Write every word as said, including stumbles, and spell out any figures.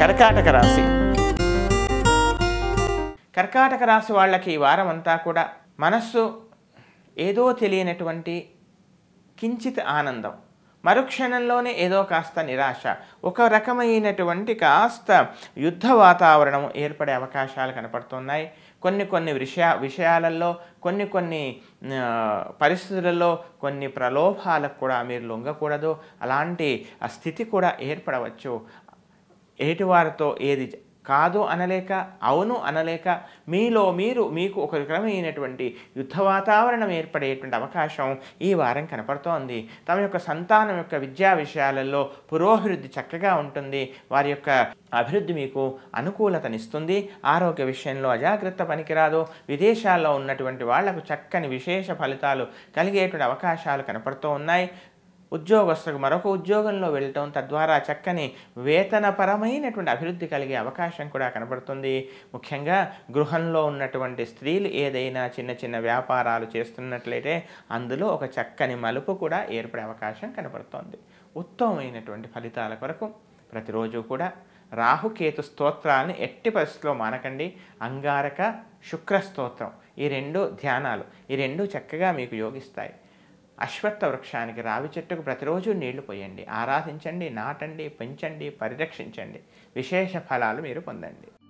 కర్కాటక రాశి. కర్కాటక రాశి వాళ్ళకి ఈ వారం అంతా కూడా మనస్సు ఏదో తెలియనటువంటి కించిత్ ఆనందం, మరుక్షణంలోనే ఏదో కాస్త నిరాశ, ఒక రకమైనటువంటి కాస్త యుద్ధ వాతావరణం ఏర్పడే అవకాశాలు కనపడుతున్నాయి. కొన్ని కొన్ని విషయ విషయాలలో కొన్ని కొన్ని పరిస్థితులలో కొన్ని ప్రలోభాలకు కూడా మీరు లొంగకూడదు. అలాంటి ఆ స్థితి కూడా ఏర్పడవచ్చు. ఏటివారితో ఏది కాదు అనలేక అవును అనలేక మీలో మీరు మీకు ఒక రకమైనటువంటి యుద్ధ వాతావరణం ఏర్పడేటువంటి అవకాశం ఈ వారం కనపడుతోంది. తమ యొక్క సంతానం యొక్క విద్యా విషయాలలో పురోభివృద్ధి చక్కగా ఉంటుంది. వారి యొక్క అభివృద్ధి మీకు అనుకూలతనిస్తుంది. ఆరోగ్య విషయంలో అజాగ్రత్త పనికిరాదు. విదేశాల్లో ఉన్నటువంటి వాళ్లకు చక్కని విశేష ఫలితాలు కలిగేటువంటి అవకాశాలు కనపడుతూ ఉన్నాయి. ఉద్యోగస్తులకు మరొక ఉద్యోగంలో వెళ్ళటం తద్వారా చక్కని వేతనపరమైనటువంటి అభివృద్ధి కలిగే అవకాశం కూడా కనబడుతుంది. ముఖ్యంగా గృహంలో ఉన్నటువంటి స్త్రీలు ఏదైనా చిన్న చిన్న వ్యాపారాలు చేస్తున్నట్లయితే అందులో ఒక చక్కని మలుపు కూడా ఏర్పడే అవకాశం కనబడుతుంది. ఉత్తమమైనటువంటి ఫలితాల కొరకు ప్రతిరోజు కూడా రాహుకేతు స్తోత్రాలను ఎట్టి పరిస్థితిలో మానకండి. అంగారక శుక్ర స్తోత్రం, ఈ రెండు ధ్యానాలు ఈ రెండు చక్కగా మీకు యోగిస్తాయి. అశ్వత్థ వృక్షానికి, రావి చెట్టుకు ప్రతిరోజు నీళ్లు పోయండి, ఆరాధించండి, నాటండి, పెంచండి, పరిరక్షించండి. విశేష ఫలాలు మీరు పొందండి.